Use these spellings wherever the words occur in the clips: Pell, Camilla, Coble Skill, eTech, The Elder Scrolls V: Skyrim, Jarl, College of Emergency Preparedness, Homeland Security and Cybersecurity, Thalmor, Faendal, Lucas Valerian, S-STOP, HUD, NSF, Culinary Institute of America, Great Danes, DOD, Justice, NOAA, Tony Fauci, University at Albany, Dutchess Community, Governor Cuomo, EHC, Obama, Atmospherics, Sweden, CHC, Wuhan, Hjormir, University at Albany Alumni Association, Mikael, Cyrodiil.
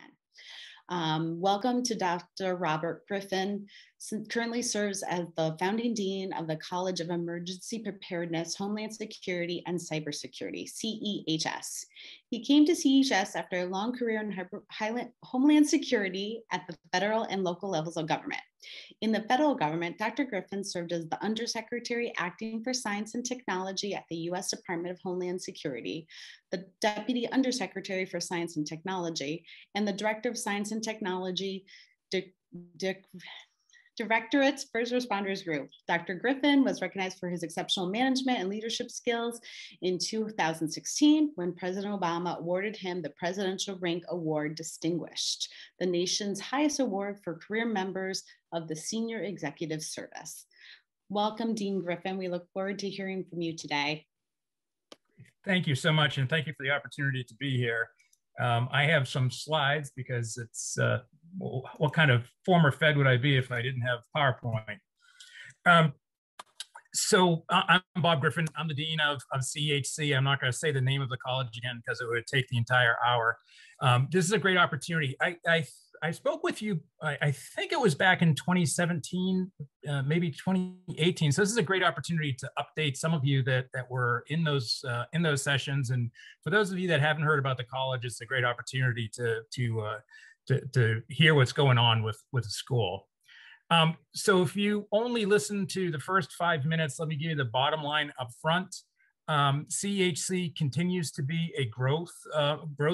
can. Welcome to Dr. Robert Griffin, currently serves as the founding dean of the College of Emergency Preparedness, Homeland Security and Cybersecurity, CEHS. He came to CEHS after a long career in Homeland Security at the federal and local levels of government. In the federal government, Dr. Griffin served as the Undersecretary Acting for Science and Technology at the U.S. Department of Homeland Security, the Deputy Undersecretary for Science and Technology, and the Director of Science and Technology Directorate's First Responders Group. Dr. Griffin was recognized for his exceptional management and leadership skills in 2016 when President Obama awarded him the Presidential Rank Award Distinguished, the nation's highest award for career members of the Senior Executive Service. Welcome, Dean Griffin. We look forward to hearing from you today. Thank you so much, and thank you for the opportunity to be here. I have some slides because it's, what kind of former Fed would I be if I didn't have PowerPoint? So I'm Bob Griffin. I'm the Dean of CEHC. I'm not going to say the name of the college again because it would take the entire hour. This is a great opportunity. I spoke with you, I think it was back in 2017, maybe 2018. So this is a great opportunity to update some of you that were in those sessions. And for those of you that haven't heard about the college, it's a great opportunity to hear what's going on with the school. So if you only listen to the first 5 minutes, let me give you the bottom line up front. CEHC continues to be a growth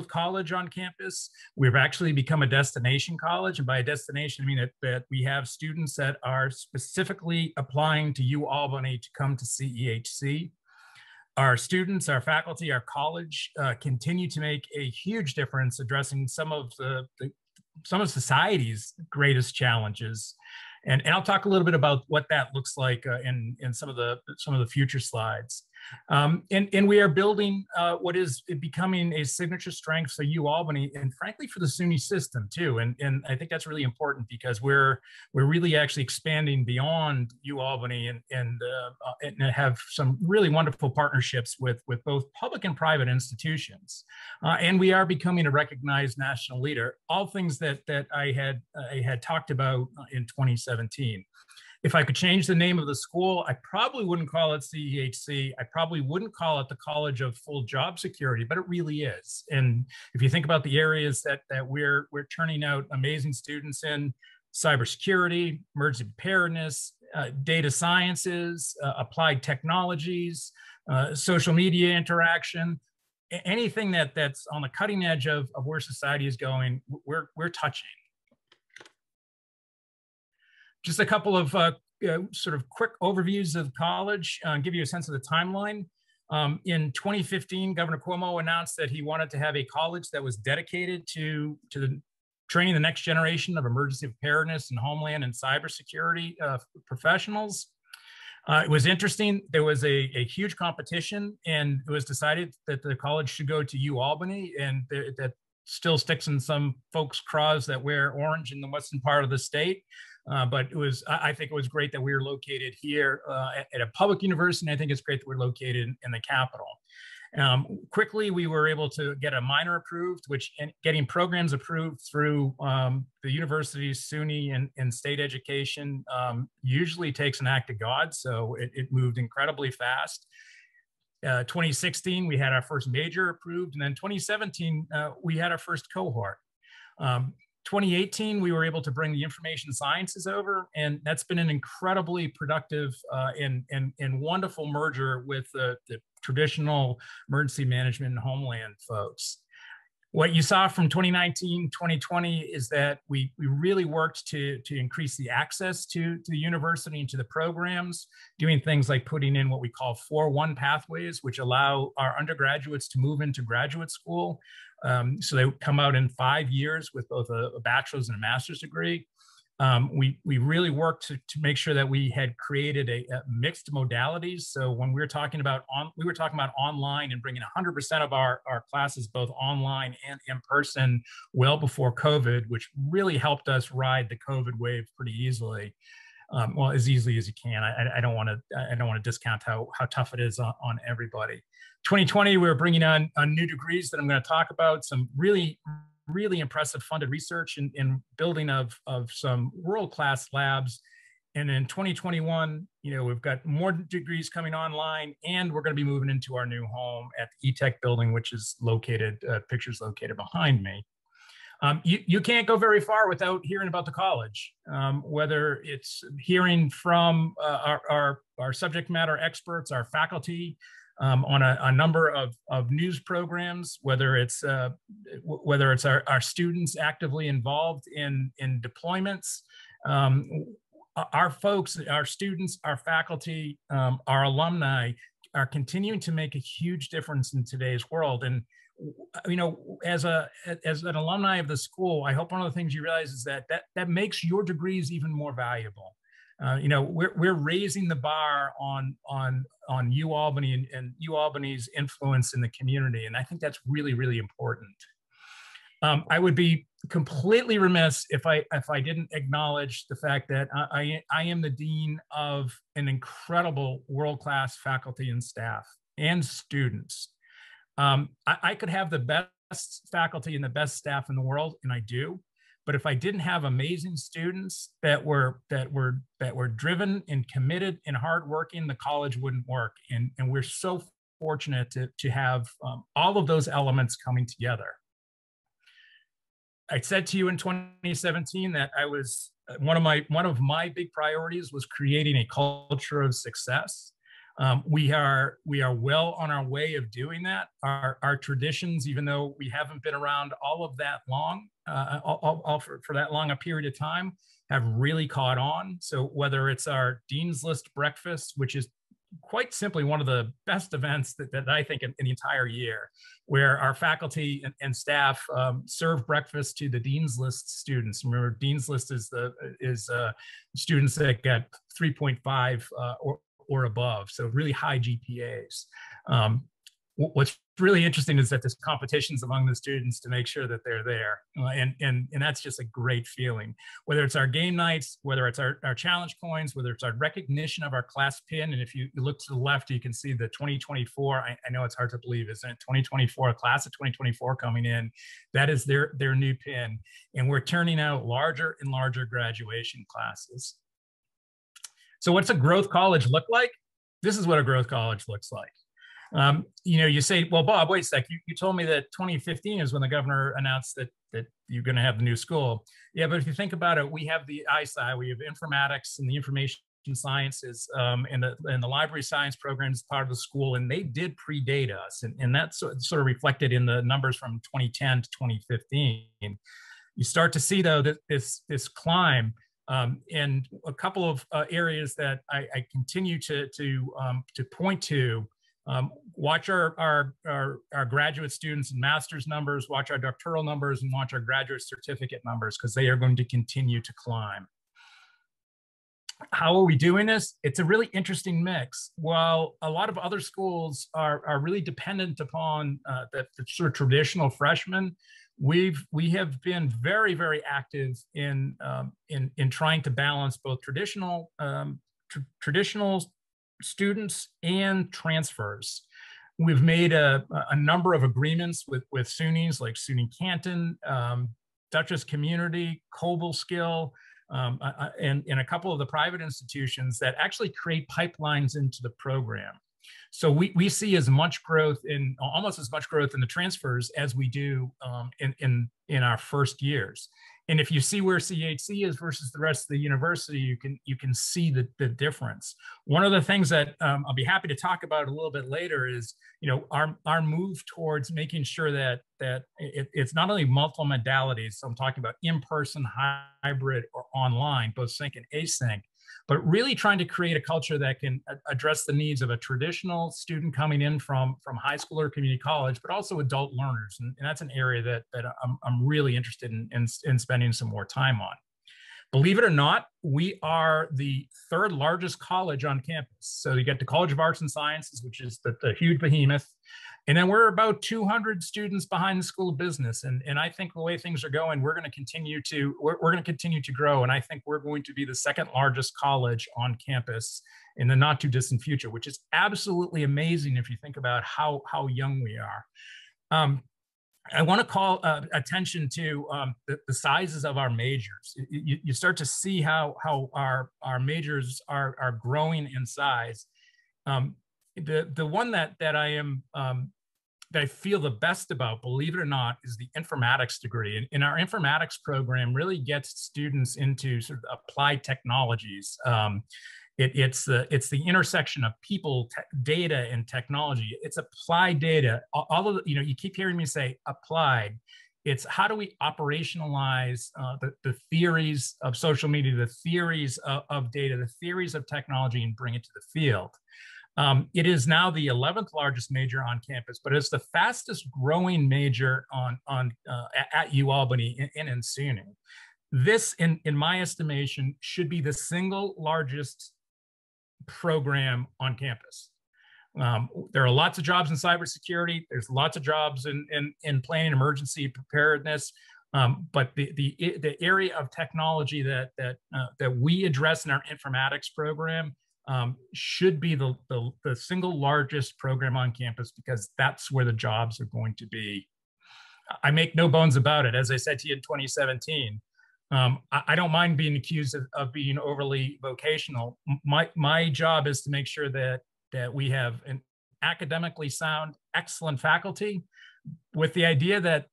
college on campus. We've actually become a destination college, and by a destination, I mean that we have students that are specifically applying to UAlbany to come to CEHC. Our students, our faculty, our college continue to make a huge difference addressing some of society's greatest challenges. And I'll talk a little bit about what that looks like in some of the future slides. And we are building what is becoming a signature strength for UAlbany and frankly for the SUNY system too. And I think that's really important because we're really actually expanding beyond UAlbany and have some really wonderful partnerships with both public and private institutions. And we are becoming a recognized national leader, all things that I had talked about in 2017. If I could change the name of the school, I probably wouldn't call it CEHC. I probably wouldn't call it the College of Full Job Security, but it really is. And if you think about the areas that we're turning out amazing students in, cybersecurity, emergency preparedness, data sciences, applied technologies, social media interaction, anything that's on the cutting edge of where society is going, we're touching. Just a couple of sort of quick overviews of college, give you a sense of the timeline. In 2015, Governor Cuomo announced that he wanted to have a college that was dedicated to training the next generation of emergency preparedness and homeland and cybersecurity professionals. It was interesting. There was a huge competition, and it was decided that the college should go to UAlbany, and that still sticks in some folks' craws that wear orange in the western part of the state. But I think it was great that we were located here at a public university, and I think it's great that we're located in the capital. Quickly, we were able to get a minor approved, and getting programs approved through the university's SUNY and state education usually takes an act of God, so it moved incredibly fast. 2016, we had our first major approved, and then 2017, we had our first cohort. 2018, we were able to bring the information sciences over, and that's been an incredibly productive and wonderful merger with the traditional emergency management and homeland folks. What you saw from 2019, 2020 is that we really worked to increase the access to the university and to the programs, doing things like putting in what we call 4-1 pathways, which allow our undergraduates to move into graduate school. So they come out in 5 years with both a bachelor's and a master's degree. We really worked to make sure that we had created a mixed modalities. So when we were talking about online and bringing 100% of our classes both online and in person well before COVID, which really helped us ride the COVID wave pretty easily. Well, as easily as you can. I don't want to discount how tough it is on everybody. 2020, we were bringing on new degrees that I'm going to talk about. Some really really impressive funded research and building of some world-class labs. And in 2021, we've got more degrees coming online, and we're going to be moving into our new home at the eTech building, which is located, pictures located behind me. You can't go very far without hearing about the college, whether it's hearing from our subject matter experts, our faculty, on a number of news programs, whether it's our students actively involved in deployments. Our folks, our students, our faculty, our alumni are continuing to make a huge difference in today's world. And as an alumni of the school, I hope one of the things you realize is that makes your degrees even more valuable. We're raising the bar on UAlbany and UAlbany's influence in the community, and I think that's really, really important. I would be completely remiss if I didn't acknowledge the fact that I am the dean of an incredible world-class faculty and staff and students. I could have the best faculty and the best staff in the world, and I do, but if I didn't have amazing students that were driven and committed and hardworking, the college wouldn't work. And we're so fortunate to have all of those elements coming together. I said to you in 2017 that I was one of my big priorities was creating a culture of success. We are well on our way of doing that. Our traditions, even though we haven't been around all of that long, for that long a period of time, have really caught on. So whether it's our Dean's List breakfast, which is quite simply one of the best events that I think in the entire year, where our faculty and staff serve breakfast to the Dean's List students. Remember, Dean's List is students that got 3.5 or above, so really high GPAs. What's really interesting is that there's competitions among the students to make sure that they're there. And that's just a great feeling. Whether it's our game nights, whether it's our challenge coins, whether it's our recognition of our class pin. And if you look to the left, you can see the 2024, I know it's hard to believe, isn't it? 2024, a class of 2024 coming in. That is their new pin. And we're turning out larger and larger graduation classes. So what's a growth college look like? This is what a growth college looks like. You say, well, Bob, wait a sec. You told me that 2015 is when the governor announced that you're going to have the new school. Yeah, but if you think about it, we have the ISI, we have informatics and the information sciences, and the library science programs part of the school, and they did predate us, and that's sort of reflected in the numbers from 2010 to 2015. You start to see, though, that this climb. And a couple of areas that I continue to point to. Watch our graduate students and master's numbers, watch our doctoral numbers, and watch our graduate certificate numbers, because they are going to continue to climb. How are we doing this? It's a really interesting mix. While a lot of other schools are really dependent upon the sort of traditional freshmen, we have been very, very active in trying to balance both traditional students and transfers. We've made a number of agreements with SUNYs like SUNY Canton, Dutchess Community, Coble Skill, and a couple of the private institutions that actually create pipelines into the program. So we see as much growth in, almost as much growth in the transfers as we do in our first years. And if you see where CHC is versus the rest of the university, you can see the difference. One of the things that I'll be happy to talk about a little bit later is our move towards making sure that it's not only multiple modalities, so I'm talking about in-person, hybrid, or online, both sync and async, but really trying to create a culture that can address the needs of a traditional student coming in from high school or community college, but also adult learners. And that's an area that I'm really interested in spending some more time on. Believe it or not, we are the third largest college on campus. So you get the College of Arts and Sciences, which is the huge behemoth. And then we're about 200 students behind the School of Business. And I think the way things are going, we're going to continue to grow. And I think we're going to be the second largest college on campus in the not too distant future, which is absolutely amazing if you think about how young we are. I want to call attention to the sizes of our majors. You start to see how our majors are growing in size. The one that I am that I feel the best about, believe it or not, is the informatics degree. And our informatics program really gets students into sort of applied technologies. It's the intersection of people, data, and technology. It's applied data. All of the, you keep hearing me say applied. It's how do we operationalize the theories of social media, the theories of data, the theories of technology, and bring it to the field. It is now the 11th largest major on campus, but it's the fastest growing major at UAlbany and in SUNY. This, in my estimation, should be the single largest program on campus. There are lots of jobs in cybersecurity. There's lots of jobs in planning, emergency preparedness. But the area of technology that we address in our informatics program should be the single largest program on campus, because that's where the jobs are going to be. I make no bones about it. As I said to you in 2017, I don't mind being accused of being overly vocational. My job is to make sure that we have an academically sound, excellent faculty, with the idea that,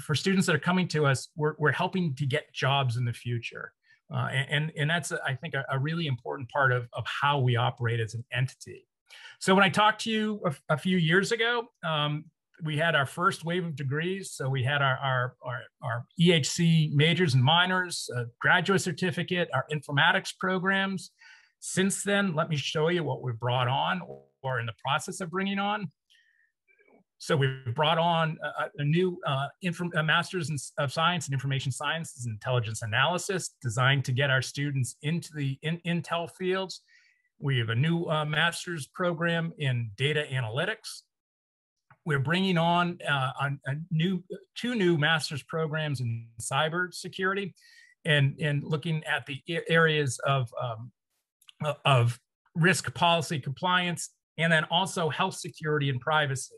for students that are coming to us, we're helping to get jobs in the future. And that's, I think, a really important part of how we operate as an entity. So when I talked to you a few years ago, we had our first wave of degrees. So we had our EHC majors and minors, a graduate certificate, our informatics programs. Since then, let me show you what we brought on or in the process of bringing on. So we brought on a new master's of science in information sciences and intelligence analysis, designed to get our students into the intel fields. We have a new master's program in data analytics. We're bringing on two new master's programs in cybersecurity, and looking at the areas of risk, policy, compliance, and then also health security and privacy.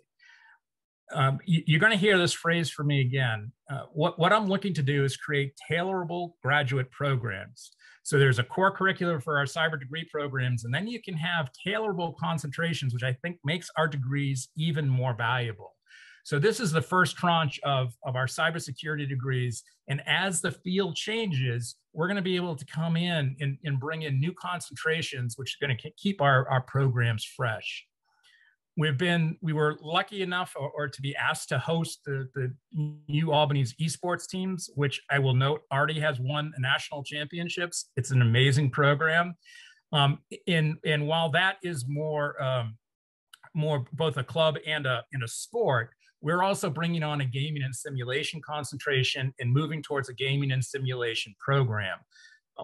You're going to hear this phrase from me again. What I'm looking to do is create tailorable graduate programs. So there's a core curriculum for our cyber degree programs, and then you can have tailorable concentrations, which I think makes our degrees even more valuable. So this is the first tranche of our cybersecurity degrees. And as the field changes, we're going to be able to come in and bring in new concentrations, which are going to keep our programs fresh. We were lucky enough or to be asked to host the UAlbany's esports teams, which I will note already has won national championships. It's an amazing program. And while that is more both a club and a sport, we're also bringing on a gaming and simulation concentration and moving towards a gaming and simulation program.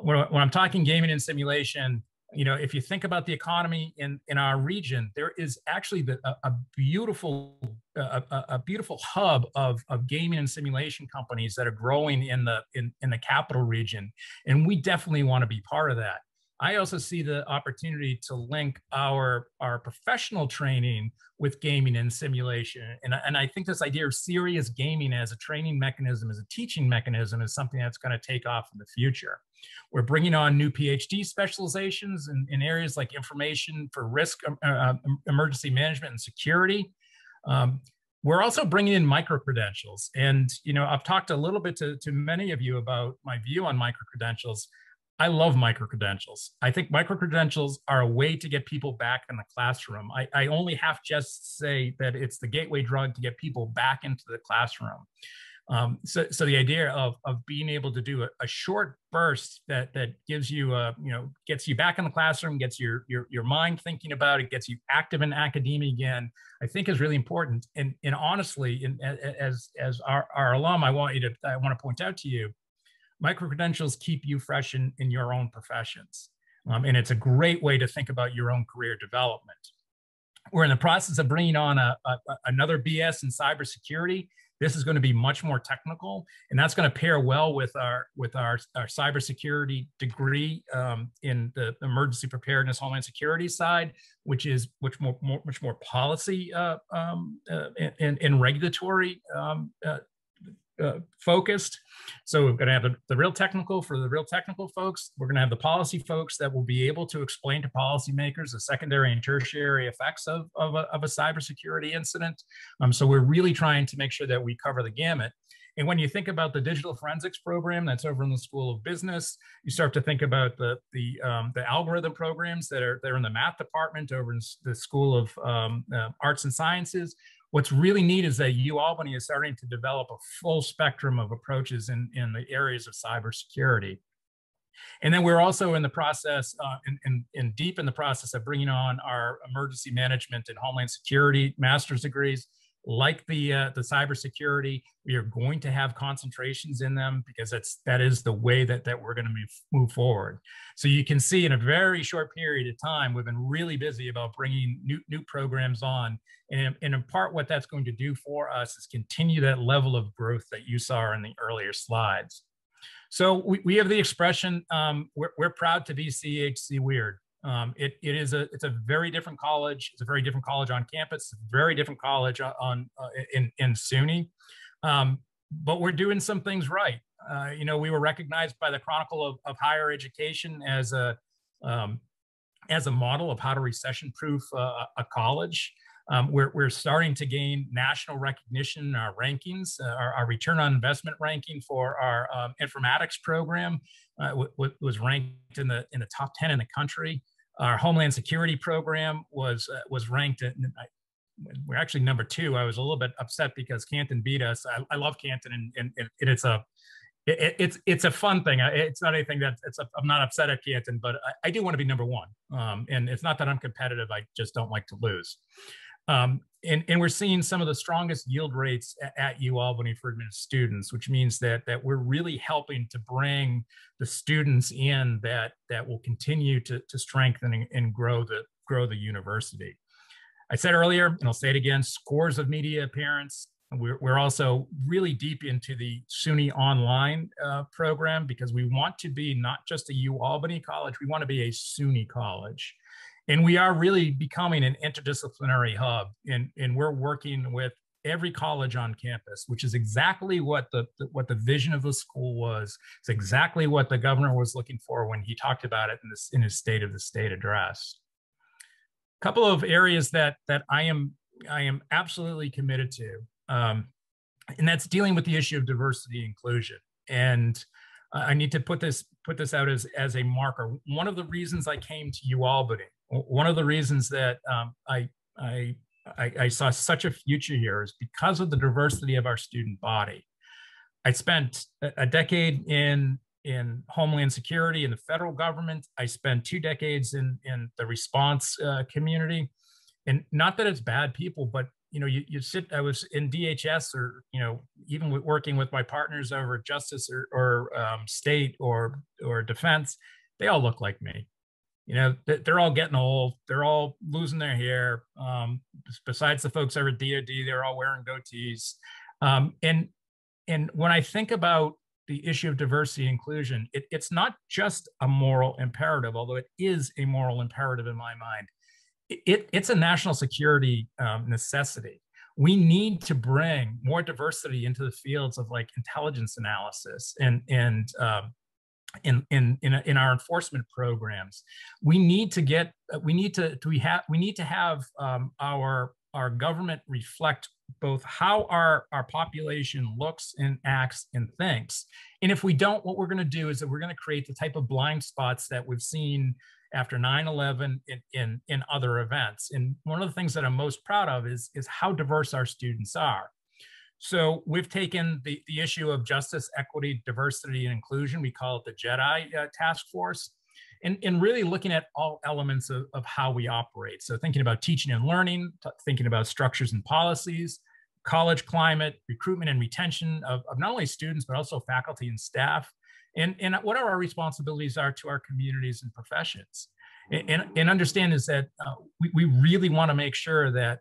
When I'm talking gaming and simulation, if you think about the economy in our region, there is actually a beautiful hub of gaming and simulation companies that are growing in the capital region, and we definitely want to be part of that. I also see the opportunity to link our professional training with gaming and simulation, and I think this idea of serious gaming as a training mechanism, as a teaching mechanism, is something that's going to take off in the future. We're bringing on new PhD specializations in areas like information for risk, emergency management, and security. We're also bringing in micro-credentials. And, I've talked a little bit to many of you about my view on micro-credentials. I love micro-credentials. I think micro-credentials are a way to get people back in the classroom. I only have just say that it's the gateway drug to get people back into the classroom. So the idea of being able to do a short burst that gives you gets you back in the classroom, gets your mind thinking about it, gets you active in academia again, I think is really important. And honestly, as our alum, I want to point out to you, micro-credentials keep you fresh in your own professions, and it's a great way to think about your own career development. We're in the process of bringing on another BS in cybersecurity. This is going to be much more technical, and that's going to pair well with our cybersecurity degree in the emergency preparedness, homeland security side, which is much more policy and regulatory focused. So we're going to have the real technical for the real technical folks. We're going to have the policy folks that will be able to explain to policymakers the secondary and tertiary effects of a cybersecurity incident. So we're really trying to make sure that we cover the gamut. And when you think about the digital forensics program that's over in the School of Business, you start to think about the algorithm programs that are in the math department over in the School of Arts and Sciences. What's really neat is that UAlbany is starting to develop a full spectrum of approaches in the areas of cybersecurity. And then we're also in the process, deep in the process of bringing on our emergency management and homeland security master's degrees. Like the cybersecurity, we are going to have concentrations in them because that is the way that we're going to move forward. So you can see in a very short period of time, we've been really busy about bringing new programs on. And in part, what that's going to do for us is continue that level of growth that you saw in the earlier slides. So we have the expression, we're proud to be CHC weird. It's a very different college. It's a very different college on campus, very different college in SUNY. But we're doing some things right. You know, we were recognized by the Chronicle of Higher Education as a model of how to recession-proof a college. We're starting to gain national recognition in our rankings. Our return on investment ranking for our informatics program was ranked in the top 10 in the country. Our Homeland Security program was ranked. We're actually number 2. I was a little bit upset because Canton beat us. I love Canton, and it's a fun thing. It's not anything I'm not upset at Canton, but I do want to be number 1. And it's not that I'm competitive. I just don't like to lose. And we're seeing some of the strongest yield rates at UAlbany for admitted students, which means that we're really helping to bring the students in that will continue to strengthen and grow the university. I said earlier, and I'll say it again, scores of media appearance. We're also really deep into the SUNY Online program because we want to be not just a UAlbany college, we want to be a SUNY college. And we are really becoming an interdisciplinary hub, and we're working with every college on campus, which is exactly what the vision of the school was. It's exactly what the governor was looking for when he talked about it in his State of the State address. A couple of areas that I am absolutely committed to, and that's dealing with the issue of diversity and inclusion. And I need to put this out as a marker. One of the reasons I came to UAlbany, one of the reasons that I saw such a future here is because of the diversity of our student body. I spent a decade in Homeland Security in the federal government. I spent 2 decades in the response community, and not that it's bad people, but you know, I was in DHS, or you know, even working with my partners over at Justice or State or Defense. They all look like me. You know, they're all getting old. They're all losing their hair. Besides the folks over at DOD, they're all wearing goatees. And when I think about the issue of diversity and inclusion, it's not just a moral imperative, although it is a moral imperative in my mind. It's a national security necessity. We need to bring more diversity into the fields of like intelligence analysis and in our enforcement programs. We need to have our government reflect both how our population looks and acts and thinks. And if we don't, what we're going to do is that we're going to create the type of blind spots that we've seen after 9/11 in other events. And one of the things that I'm most proud of is how diverse our students are. So we've taken the issue of justice, equity, diversity, and inclusion. We call it the JEDI task force, and really looking at all elements of how we operate. So thinking about teaching and learning, thinking about structures and policies, college climate, recruitment and retention of not only students, but also faculty and staff, and what our responsibilities are to our communities and professions. And understand is that we really want to make sure that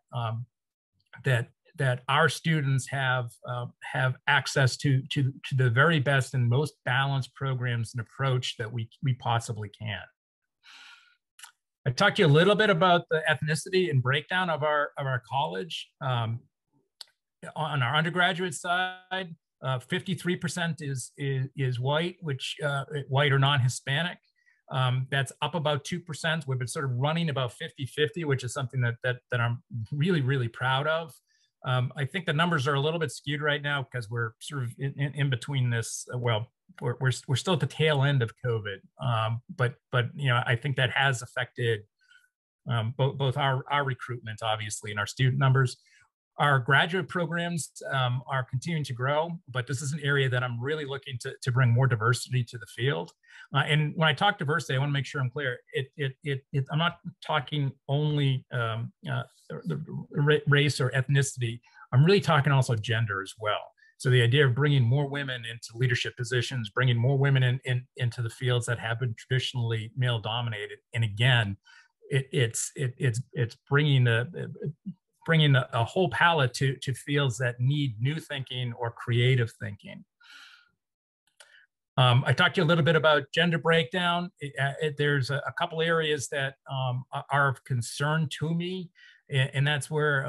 that our students have access to the very best and most balanced programs and approach that we possibly can. I talked to you a little bit about the ethnicity and breakdown of our college. On our undergraduate side, 53% is white, which white or non-Hispanic. That's up about 2%. We've been sort of running about 50-50, which is something that I'm really, really proud of. I think the numbers are a little bit skewed right now because we're sort of in between this. We're still at the tail end of COVID, but you know, I think that has affected both our recruitment, obviously, and our student numbers. Our graduate programs are continuing to grow, but this is an area that I'm really looking to bring more diversity to the field. And when I talk diversity, I want to make sure I'm clear. I'm not talking only the race or ethnicity. I'm really talking also gender as well. So the idea of bringing more women into leadership positions, bringing more women into the fields that have been traditionally male dominated. And again, it's bringing a whole palette to fields that need new thinking or creative thinking. I talked to you a little bit about gender breakdown. There's a couple areas that are of concern to me, and that's where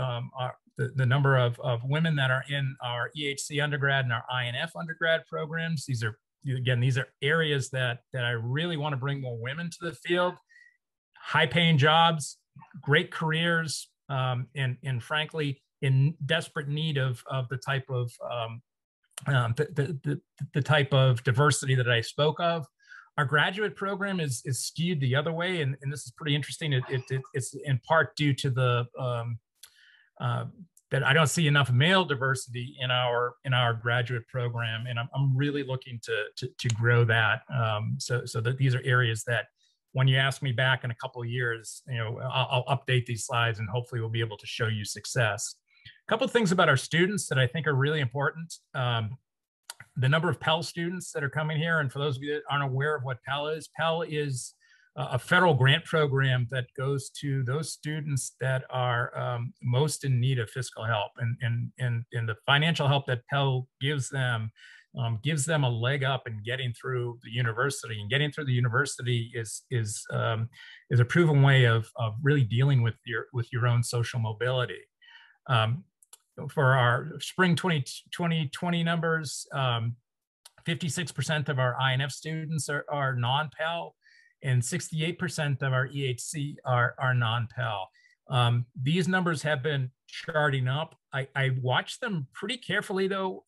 the number of women that are in our EHC undergrad and our INF undergrad programs. These are areas that I really want to bring more women to the field. High-paying jobs, great careers, and frankly, in desperate need of the type of the type of diversity that I spoke of. Our graduate program is skewed the other way, and this is pretty interesting. It's in part due to the that I don't see enough male diversity in our graduate program, and I'm really looking to grow that. So that these are areas that, when you ask me back in a couple of years, you know, I'll update these slides and hopefully we'll be able to show you success. A couple of things about our students that I think are really important. The number of Pell students that are coming here, and for those of you that aren't aware of what Pell is a federal grant program that goes to those students that are most in need of fiscal help. And the financial help that Pell gives them a leg up in getting through the university, and getting through the university is a proven way of really dealing with your own social mobility. For our spring 2020 numbers, 56% of our INF students are non-Pell, and 68% of our EHC are non-Pell. These numbers have been charting up. I watched them pretty carefully, though.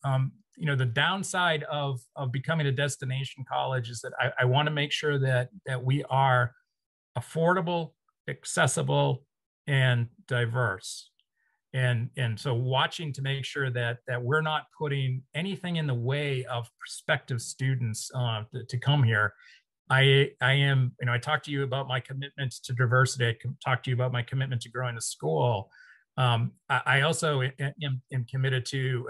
You know, the downside of becoming a destination college is that I want to make sure that we are affordable, accessible, and diverse. And so watching to make sure that we're not putting anything in the way of prospective students to come here. I am, you know, I talked to you about my commitment to diversity. I talked to you about my commitment to growing a school. I also am committed to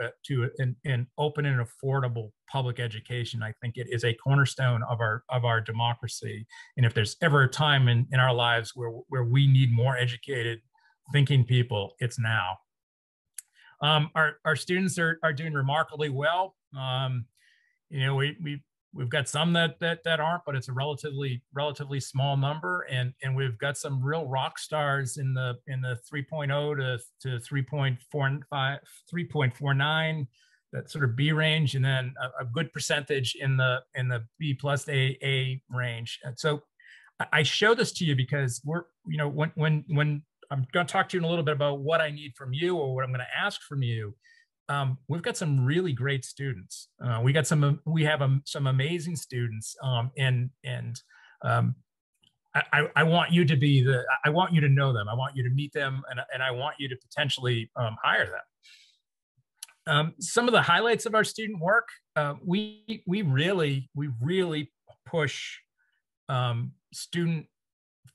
an open and affordable public education. I think it is a cornerstone of our democracy. And if there's ever a time in our lives where we need more educated thinking people, it's now. Our students are doing remarkably well. You know, we've got some that aren't, but it's a relatively small number, and we've got some real rock stars in the 3.0 to 3.45, 3.49, that sort of B range, and then a good percentage in the B+A range. And so I show this to you because we're, you know, when I'm going to talk to you in a little bit about what I need from you or what I'm going to ask from you. We've got some really great students. We have some amazing students, and I want you to be I want you to know them. I want you to meet them, and I want you to potentially hire them. Some of the highlights of our student work: we really push student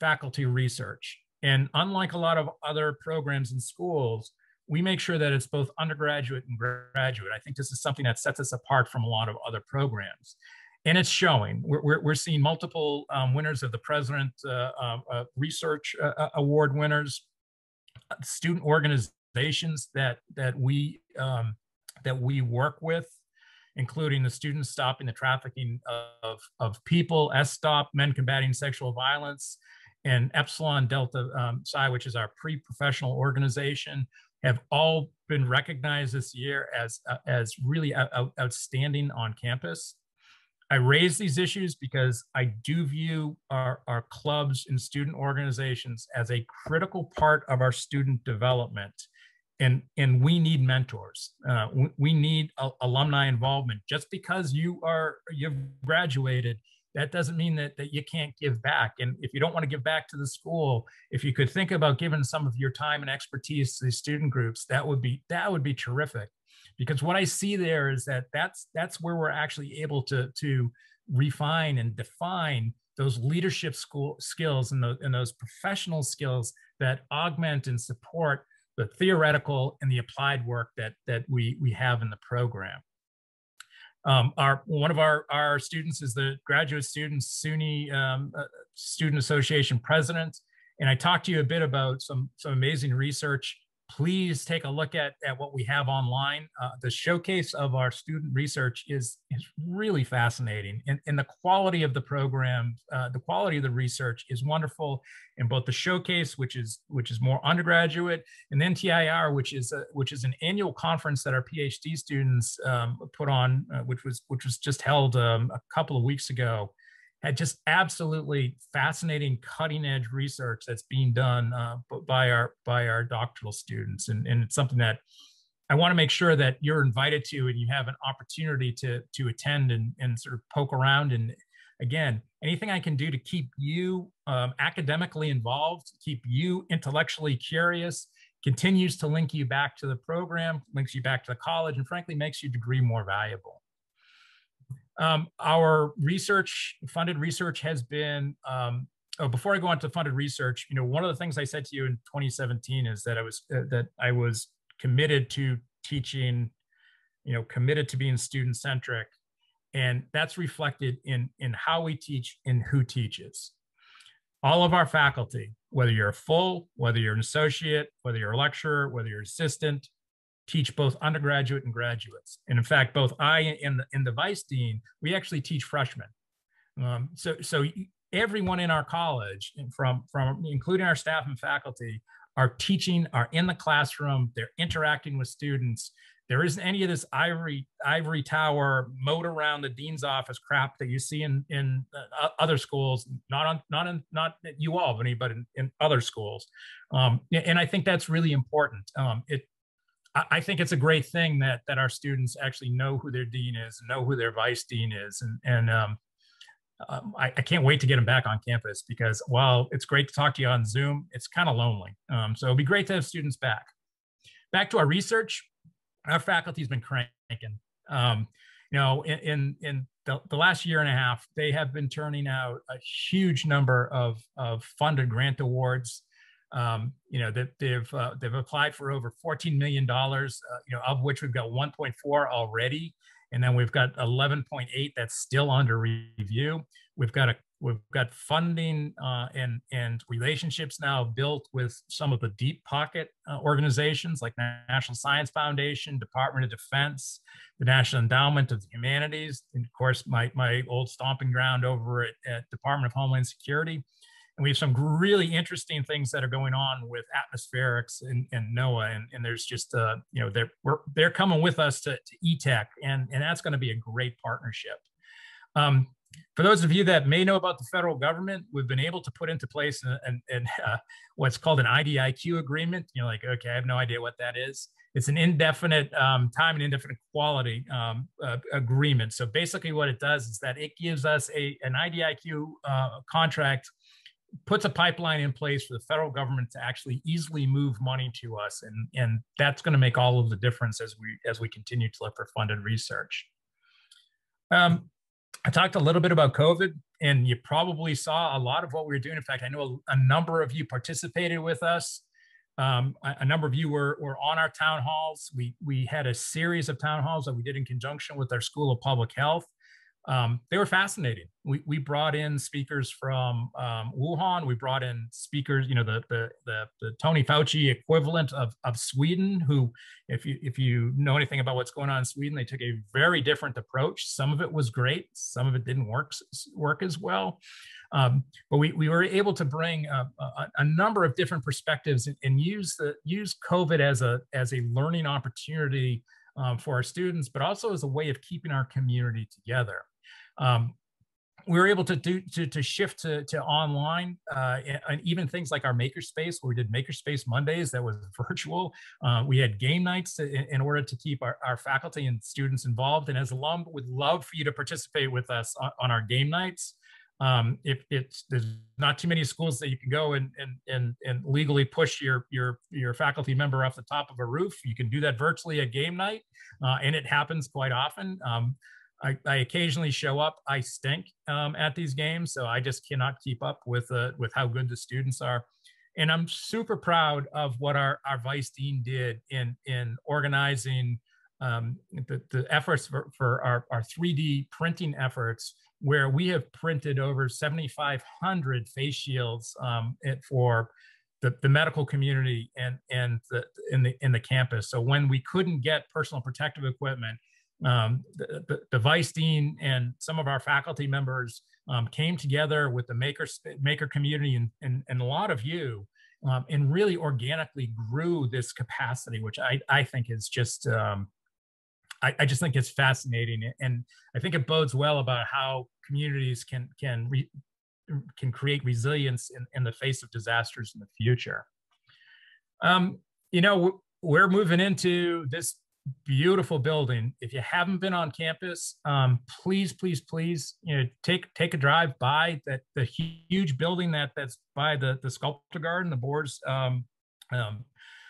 faculty research, and unlike a lot of other programs in schools, we make sure that it's both undergraduate and graduate. I think this is something that sets us apart from a lot of other programs. And it's showing. We're seeing multiple winners of the President Research Award winners. Student organizations organizations that we work with, including the Students Stopping the Trafficking of People, S-STOP, Men Combating Sexual Violence, and Epsilon Delta Psi, which is our pre-professional organization, have all been recognized this year as really outstanding on campus. I raise these issues because I do view our clubs and student organizations as a critical part of our student development. And we need mentors. We need alumni involvement. Just because you've graduated, that doesn't mean that you can't give back. And if you don't want to give back to the school, if you could think about giving some of your time and expertise to these student groups, that would be terrific. Because what I see there is that's where we're actually able to refine and define those leadership skills and those professional skills that augment and support the theoretical and the applied work that we have in the program. One of our students is the graduate student, SUNY Student Association president. And I talked to you a bit about some amazing research. Please take a look at what we have online. The showcase of our student research is really fascinating. And the quality of the program, the quality of the research is wonderful in both the showcase, which is more undergraduate, and then TIR, which is an annual conference that our PhD students put on, which was just held a couple of weeks ago. Had just absolutely fascinating, cutting-edge research that's being done by our doctoral students, and it's something that I want to make sure that you're invited to, and you have an opportunity to attend and sort of poke around. And again, anything I can do to keep you academically involved, keep you intellectually curious, continues to link you back to the program, links you back to the college, and frankly makes your degree more valuable. Our research, funded research has been, before I go on to funded research, you know, one of the things I said to you in 2017 is that I was committed to teaching, you know, committed to being student-centric. And that's reflected in how we teach and who teaches. All of our faculty, whether you're a full, whether you're an associate, whether you're a lecturer, whether you're an assistant, teach both undergraduate and graduates. And in fact, both I and the vice dean, we actually teach freshmen. So everyone in our college, from including our staff and faculty, are teaching, are in the classroom, they're interacting with students. There isn't any of this ivory tower moat around the dean's office crap that you see in other schools, not at U Albany, but in other schools. And I think that's really important. I think it's a great thing that our students actually know who their dean is, know who their vice dean is. And I can't wait to get them back on campus, because while it's great to talk to you on Zoom, it's kind of lonely. So it'd be great to have students back. Back to our research, our faculty has been cranking. You know, in the last year and a half, they have been turning out a huge number of funded grant awards. You know, they've applied for over $14 million, you know, of which we've got 1.4 already. And then we've got 11.8 that's still under review. We've got funding and relationships now built with some of the deep pocket organizations like National Science Foundation, Department of Defense, the National Endowment of the Humanities, and of course, my old stomping ground over at Department of Homeland Security. And we have some really interesting things that are going on with Atmospherics and NOAA. And there's just, you know, they're coming with us to E-Tech, and that's going to be a great partnership. For those of you that may know about the federal government, we've been able to put into place an what's called an IDIQ agreement. You're like, okay, I have no idea what that is. It's an indefinite time and indefinite quality agreement. So basically what it does is that it gives us an IDIQ contract, puts a pipeline in place for the federal government to actually easily move money to us. And that's going to make all of the difference as we continue to look for funded research. I talked a little bit about COVID, and you probably saw a lot of what we were doing. In fact, I know a number of you participated with us. A number of you were on our town halls. We had a series of town halls that we did in conjunction with our School of Public Health. They were fascinating. We brought in speakers from Wuhan. We brought in speakers, you know, the Tony Fauci equivalent of Sweden, who, if you know anything about what's going on in Sweden, they took a very different approach. Some of it was great. Some of it didn't work as well. But we were able to bring a number of different perspectives and use COVID as a learning opportunity for our students, but also as a way of keeping our community together. We were able to shift to online, and even things like our makerspace, where we did makerspace Mondays that was virtual. We had game nights in order to keep our faculty and students involved. And as alum, we'd love for you to participate with us on our game nights. There's not too many schools that you can go and legally push your faculty member off the top of a roof. You can do that virtually at game night, and it happens quite often. I occasionally show up. I stink at these games, so I just cannot keep up with how good the students are. And I'm super proud of what our vice dean did in organizing the efforts for our 3D printing efforts, where we have printed over 7,500 face shields for the medical community and in the campus. So when we couldn't get personal protective equipment, the vice dean and some of our faculty members came together with the maker community and a lot of you, and really organically grew this capacity, which I think is just. I just think it's fascinating, and I think it bodes well about how communities can create resilience in the face of disasters in the future. You know, we're moving into this beautiful building. If you haven't been on campus, please, please, please, you know, take a drive by the huge building that's by the sculpture garden, the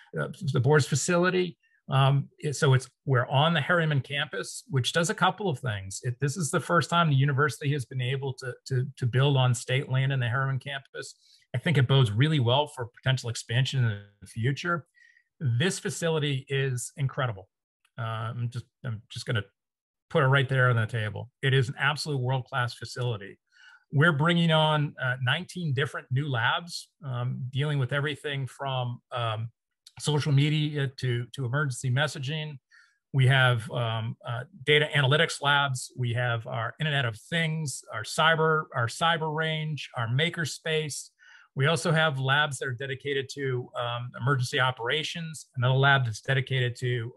Boers facility. So we're on the Harriman campus, which does a couple of things. This is the first time the university has been able to build on state land in the Harriman campus. I think it bodes really well for potential expansion in the future. This facility is incredible. I'm just going to put it right there on the table. It is an absolute world-class facility. We're bringing on 19 different new labs, dealing with everything from social media to emergency messaging. We have data analytics labs. We have our Internet of Things, our cyber range, our makerspace. We also have labs that are dedicated to emergency operations. Another lab that's dedicated to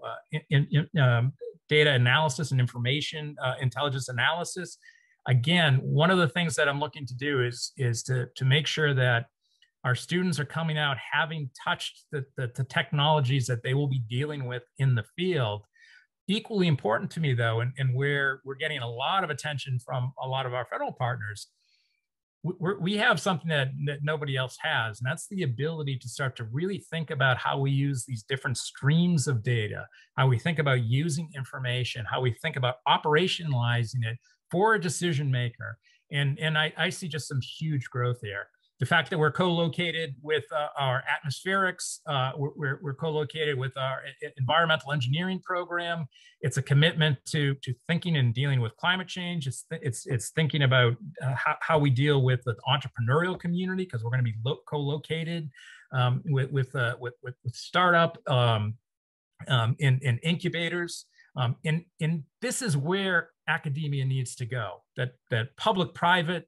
data analysis and information intelligence analysis. Again, one of the things that I'm looking to do is to make sure that our students are coming out having touched the technologies that they will be dealing with in the field. Equally important to me, though, and where we're getting a lot of attention from a lot of our federal partners, we have something that nobody else has, and that's the ability to start to really think about how we use these different streams of data, how we think about using information, how we think about operationalizing it for a decision maker. And I see just some huge growth there. The fact that we're co-located with our Atmospherics, we're co-located with our environmental engineering program. It's a commitment to thinking and dealing with climate change. It's thinking about how we deal with the entrepreneurial community, because we're going to be co-located with startup and incubators. And this is where academia needs to go. That public-private,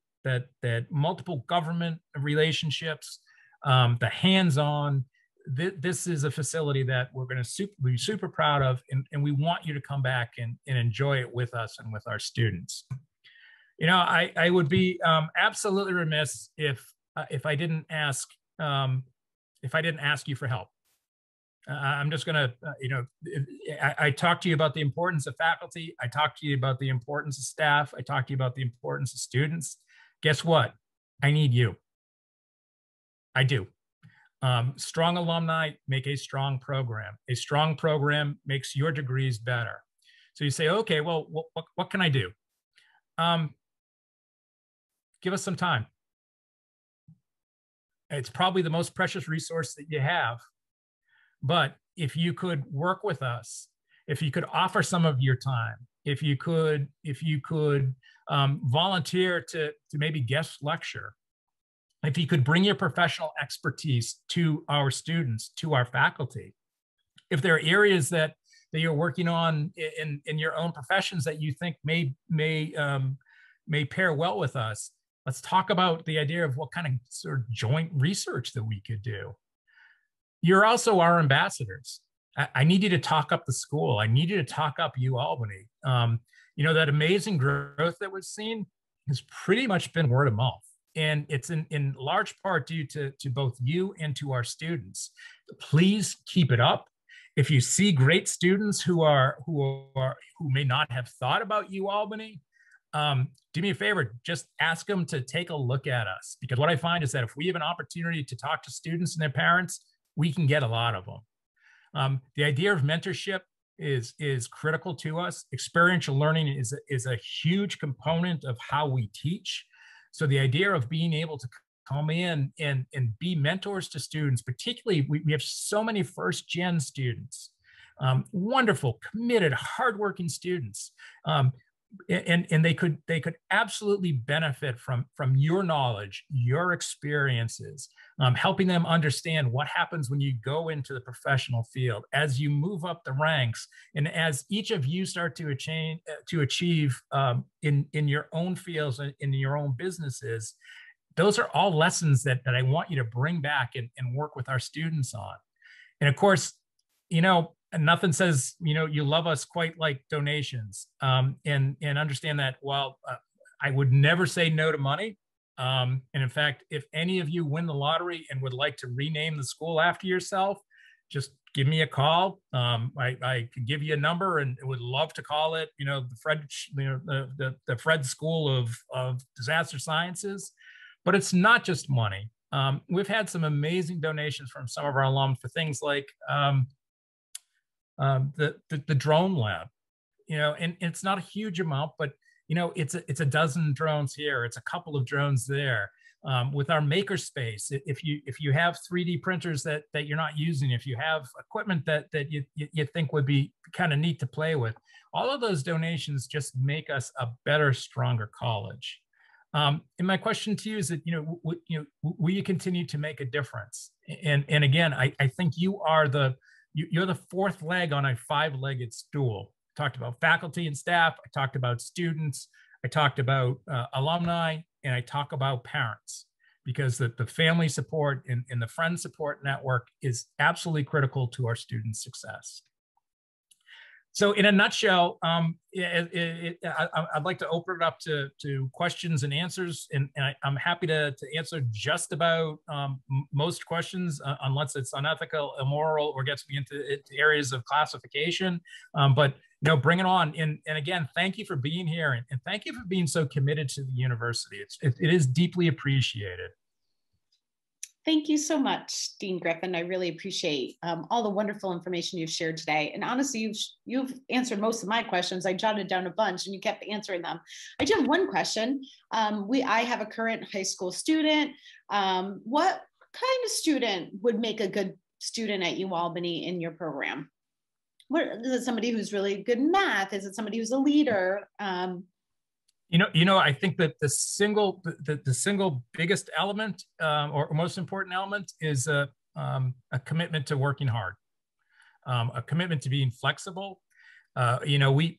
that multiple government relationships, the hands-on, this is a facility that we're going to be super proud of, and we want you to come back and enjoy it with us and with our students. You know, I would be absolutely remiss if I didn't ask you for help. I'm just going to, you know, I talked to you about the importance of faculty. I talked to you about the importance of staff. I talked to you about the importance of students. Guess what? I need you. I do. Strong alumni make a strong program. A strong program makes your degrees better. So you say, okay, well, what can I do? Give us some time. It's probably the most precious resource that you have. But if you could work with us, if you could offer some of your time, if you could volunteer to maybe guest lecture, if you could bring your professional expertise to our students, to our faculty, if there are areas that you're working on in your own professions that you think may pair well with us, let's talk about the idea of what kind of sort of joint research that we could do. You're also our ambassadors. I need you to talk up the school. I need you to talk up UAlbany. You know, that amazing growth that we've seen has pretty much been word of mouth. And it's in large part due to both you and to our students. Please keep it up. If you see great students who may not have thought about UAlbany, do me a favor, just ask them to take a look at us. Because what I find is that if we have an opportunity to talk to students and their parents, we can get a lot of them. The idea of mentorship is critical to us. Experiential learning is a huge component of how we teach. So the idea of being able to come in and be mentors to students, particularly we have so many first-gen students, wonderful, committed, hardworking students, and they could absolutely benefit from your knowledge, your experiences, helping them understand what happens when you go into the professional field, as you move up the ranks, and as each of you start to achieve in your own fields and in your own businesses. Those are all lessons that I want you to bring back and work with our students on. And of course, you know, nothing says, you know, you love us quite like donations. And understand that while I would never say no to money. And in fact, if any of you win the lottery and would like to rename the school after yourself, just give me a call. I can give you a number and would love to call it, you know, the Fred School of Disaster Sciences. But it's not just money. We've had some amazing donations from some of our alum for things like the drone lab, you know, and it's not a huge amount, but you know, it's a dozen drones here, it's a couple of drones there. With our makerspace, if you have 3D printers that you're not using, if you have equipment that you think would be kind of neat to play with, all of those donations just make us a better, stronger college. And my question to you is that, you know, will you continue to make a difference? And again, I think you're the fourth leg on a five-legged stool. I talked about faculty and staff. I talked about students. I talked about alumni, and I talk about parents, because the family support and the friend support network is absolutely critical to our students' success. So in a nutshell, I'd like to open it up to questions and answers, and I'm happy to answer just about most questions, unless it's unethical, immoral, or gets me into areas of classification. But no, bring it on. And again, thank you for being here, and thank you for being so committed to the university. It is deeply appreciated. Thank you so much, Dean Griffin. I really appreciate all the wonderful information you've shared today. And honestly, you've answered most of my questions. I jotted down a bunch and you kept answering them. I do have one question. I have a current high school student. What kind of student would make a good student at UAlbany in your program? Is it somebody who's really good in math? Is it somebody who's a leader? You know, I think that the single biggest element or most important element is a commitment to working hard, a commitment to being flexible. You know, we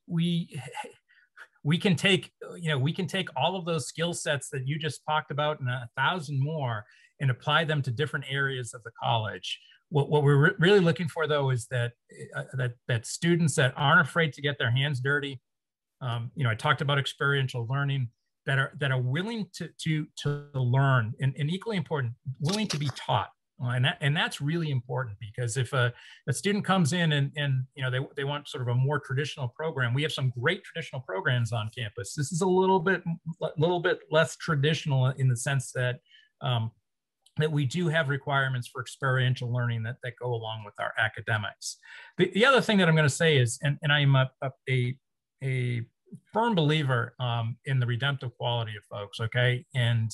can take, you know, we can take all of those skill sets that you just talked about and 1,000 more and apply them to different areas of the college. What we're really looking for, though, is that students that aren't afraid to get their hands dirty. You know, I talked about experiential learning, that are willing to learn, and equally important, willing to be taught, and that's really important, because if a student comes in and you know they want sort of a more traditional program, we have some great traditional programs on campus. This is a little bit less traditional in the sense that that we do have requirements for experiential learning that go along with our academics. The other thing that I'm going to say is, and I am a firm believer in the redemptive quality of folks, okay? And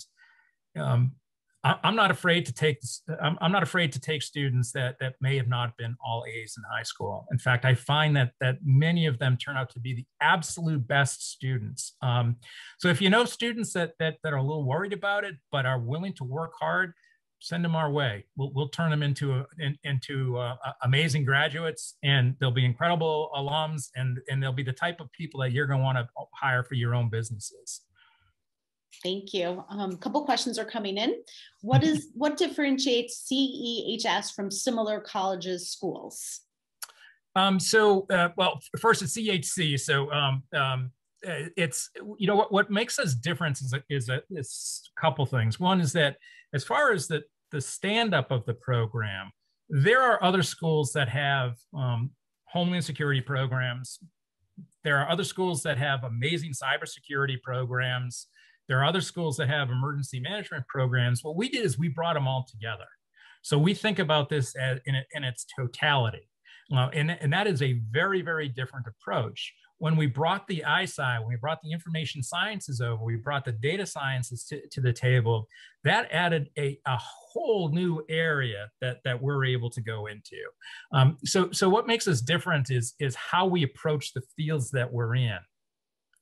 I'm not afraid to take students that may have not been all A's in high school. In fact, I find that many of them turn out to be the absolute best students. So if you know students that are a little worried about it but are willing to work hard, send them our way. We'll turn them into amazing graduates, and they'll be incredible alums, and they'll be the type of people that you're going to want to hire for your own businesses. Thank you. A couple questions are coming in. What differentiates CEHS from similar colleges, schools? Well, first it's CHC. So it's, you know, what makes us different is a couple things. One is that as far as the stand-up of the program, there are other schools that have Homeland Security programs. There are other schools that have amazing cybersecurity programs. There are other schools that have emergency management programs. What we did is we brought them all together. So we think about this in its totality. And that is a very, very different approach. When we brought the ISI, when we brought the information sciences over, we brought the data sciences to the table, that added a whole new area that we're able to go into. So what makes us different is how we approach the fields that we're in.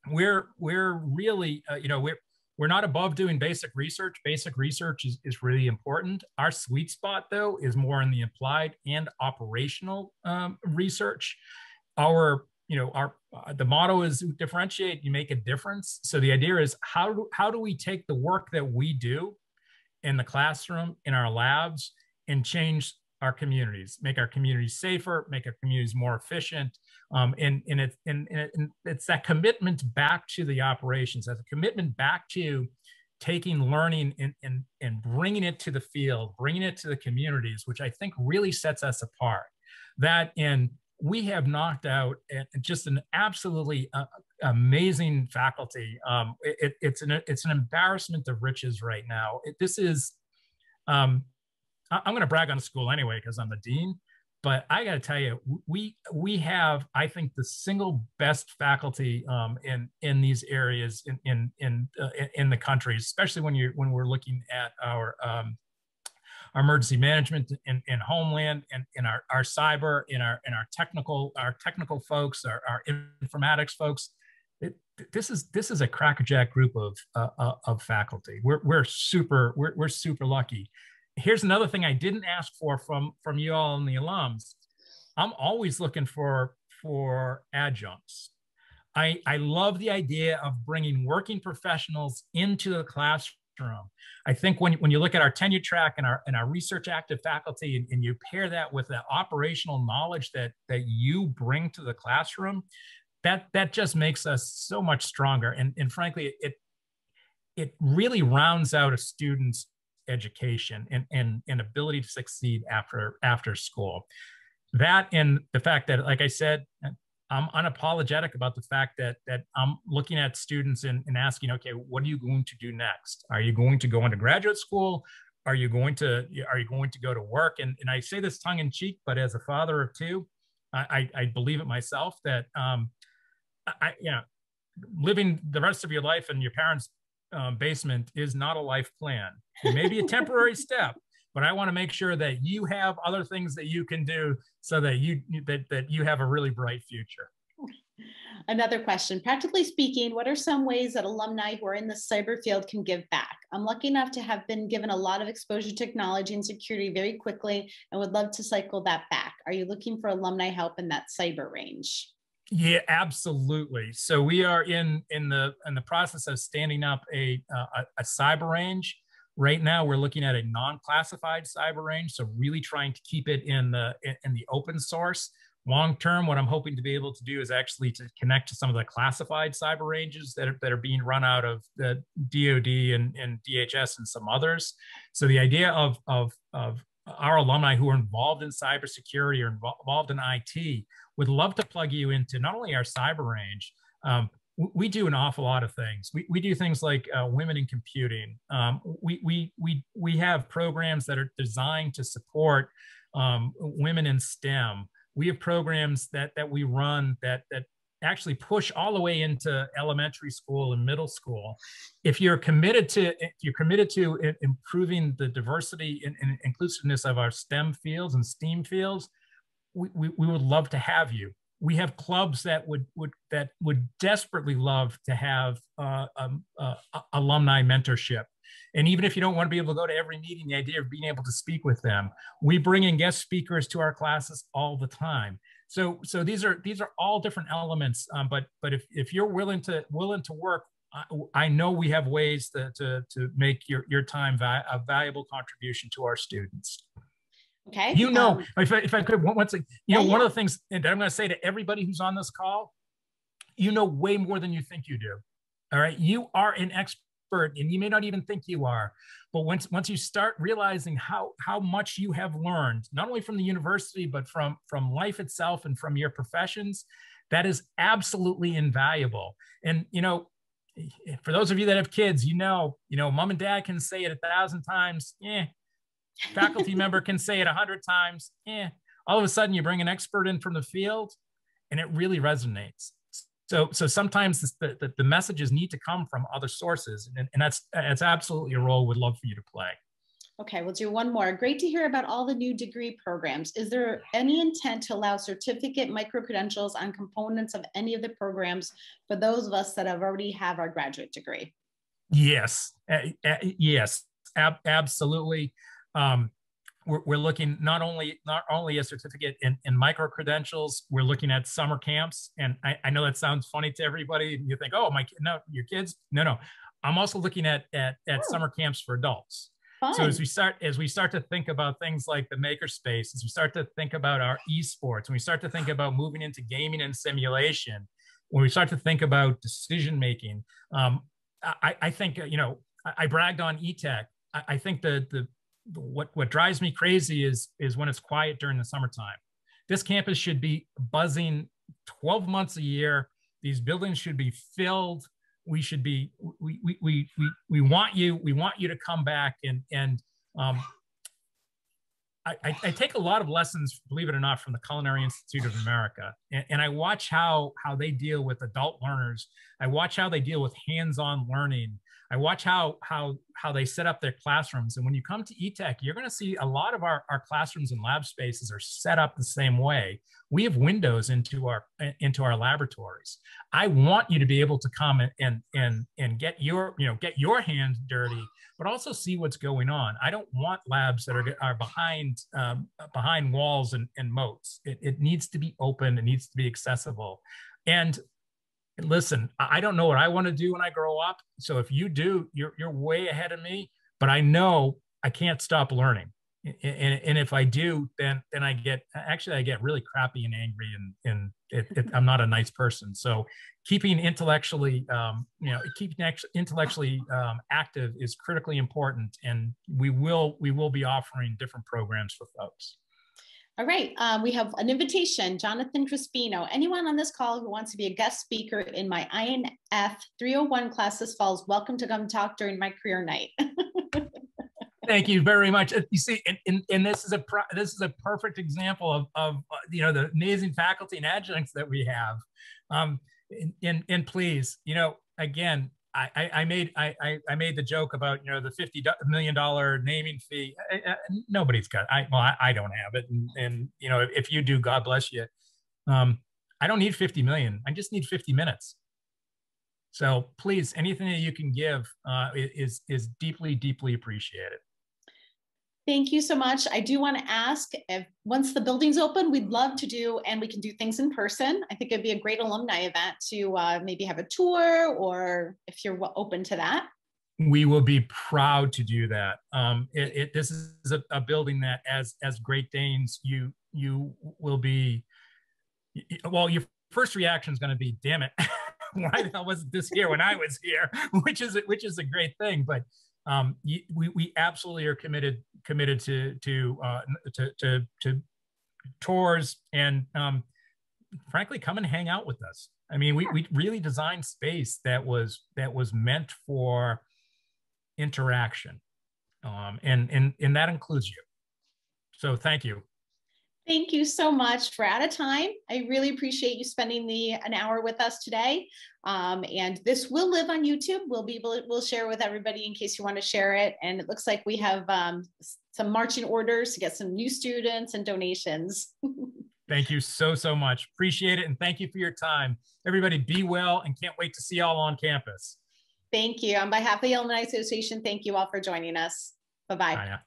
We're really, we're not above doing basic research. Basic research is really important. Our sweet spot, though, is more in the applied and operational research. The motto is differentiate, you make a difference. So the idea is how do we take the work that we do in the classroom, in our labs, and change our communities, make our communities safer, make our communities more efficient. And it's that commitment back to the operations, that's a commitment back to taking learning and bringing it to the field, bringing it to the communities, which I think really sets us apart. That, and we have knocked out just an absolutely amazing faculty. It's an embarrassment of riches right now. I'm going to brag on the school anyway because I'm the dean, but I got to tell you, we have, I think, the single best faculty in these areas in the country, especially when we're looking at our emergency management and homeland and in our cyber, in our technical folks, our informatics folks. This is a crackerjack group of faculty. We're super lucky. Here's another thing I didn't ask for from you all and the alums. I'm always looking for adjuncts. I love the idea of bringing working professionals into the classroom. I think when you look at our tenure track and our research active faculty, and you pair that with the operational knowledge that you bring to the classroom, that just makes us so much stronger. And frankly, it really rounds out a student's education and ability to succeed after school. That, and the fact that, like I said, I'm unapologetic about the fact that I'm looking at students and asking, okay, what are you going to do next? Are you going to go into graduate school? Are you going to go to work? And I say this tongue in cheek, but as a father of two, I believe it myself that living the rest of your life in your parents' basement is not a life plan. It may be a temporary step, but I want to make sure that you have other things that you can do so that you have a really bright future. Another question, practically speaking, what are some ways that alumni who are in the cyber field can give back? I'm lucky enough to have been given a lot of exposure to technology and security very quickly and would love to cycle that back. Are you looking for alumni help in that cyber range? Yeah, absolutely. So we are in the process of standing up a cyber range. Right now, we're looking at a non-classified cyber range, so really trying to keep it in the open source. Long term, what I'm hoping to be able to do is actually to connect to some of the classified cyber ranges that are being run out of the DOD and DHS and some others. So the idea of our alumni who are involved in cybersecurity or involved in IT would love to plug you into not only our cyber range. We do an awful lot of things. We do things like women in computing. We have programs that are designed to support women in STEM. We have programs that we run that actually push all the way into elementary school and middle school. If you're committed to improving the diversity and inclusiveness of our STEM fields and STEAM fields, we would love to have you. We have clubs that would desperately love to have alumni mentorship. And even if you don't want to be able to go to every meeting, the idea of being able to speak with them. We bring in guest speakers to our classes all the time. So these are all different elements. But if you're willing to work, I know we have ways to make your time a valuable contribution to our students. Okay. You know, if I could once again, one of the things that I'm going to say to everybody who's on this call, you know way more than you think you do. All right, you are an expert. And you may not even think you are, but once you start realizing how much you have learned, not only from the university, but from life itself and from your professions, that is absolutely invaluable. And, for those of you that have kids, mom and dad can say it 1,000 times. Yeah. Faculty member can say it 100 times. Yeah. All of a sudden you bring an expert in from the field and it really resonates. So sometimes the messages need to come from other sources, and that's absolutely a role we'd love for you to play. Okay, we'll do one more. Great to hear about all the new degree programs. Is there any intent to allow certificate micro-credentials on components of any of the programs for those of us that already have our graduate degree? Yes, absolutely. We're looking not only a certificate in micro-credentials, we're looking at summer camps. And I know that sounds funny to everybody. You think, oh, your kids? No. I'm also looking at summer camps for adults. Fun. So as we start to think about things like the makerspace, as we start to think about our esports, when we start to think about moving into gaming and simulation, when we start to think about decision-making, I think, I bragged on eTech. I think what drives me crazy is when it's quiet during the summertime. This campus should be buzzing 12 months a year. These buildings should be filled. We should be, we want you to come back. And I take a lot of lessons, believe it or not, from the Culinary Institute of America. And I watch how they deal with adult learners. I watch how they deal with hands-on learning. I watch how they set up their classrooms. And when you come to eTech, you're going to see a lot of our classrooms and lab spaces are set up the same way. We have windows into our laboratories. I want you to be able to come and get your hands dirty, but also see what's going on. I don't want labs that are behind walls and moats. It needs to be open. It needs to be accessible. And listen, I don't know what I want to do when I grow up. So if you do, you're way ahead of me, but I know I can't stop learning. And if I do, then I get really crappy and angry and I'm not a nice person. So keeping intellectually, active is critically important. And we will be offering different programs for folks. All right, we have an invitation, Jonathan Crispino. Anyone on this call who wants to be a guest speaker in my INF 301 class this fall is welcome to come talk during my career night. Thank you very much. You see, and this is a perfect example of the amazing faculty and adjuncts that we have. And please, again, I made the joke about the $50 million naming fee. Nobody's got. I don't have it, and if you do, God bless you. I don't need 50 million. I just need 50 minutes. So please, anything that you can give is deeply appreciated. Thank you so much. I do want to ask if once the building's open, we'd love to do, and we can do things in person. I think it'd be a great alumni event to maybe have a tour, or if you're open to that. We will be proud to do that. This is a building that as Great Danes, you will be, well, your first reaction is going to be, damn it, why the hell wasn't this here when I was here, which is a great thing, but we absolutely are committed to tours and frankly, come and hang out with us. I mean, we really designed space that was meant for interaction, and that includes you. So thank you. Thank you so much. We're out of time. I really appreciate you spending an hour with us today. And this will live on YouTube. We'll share with everybody in case you want to share it. And it looks like we have some marching orders to get some new students and donations. Thank you so, so much. Appreciate it. And thank you for your time. Everybody be well and can't wait to see you all on campus. Thank you. On behalf of the Alumni Association, thank you all for joining us. Bye-bye.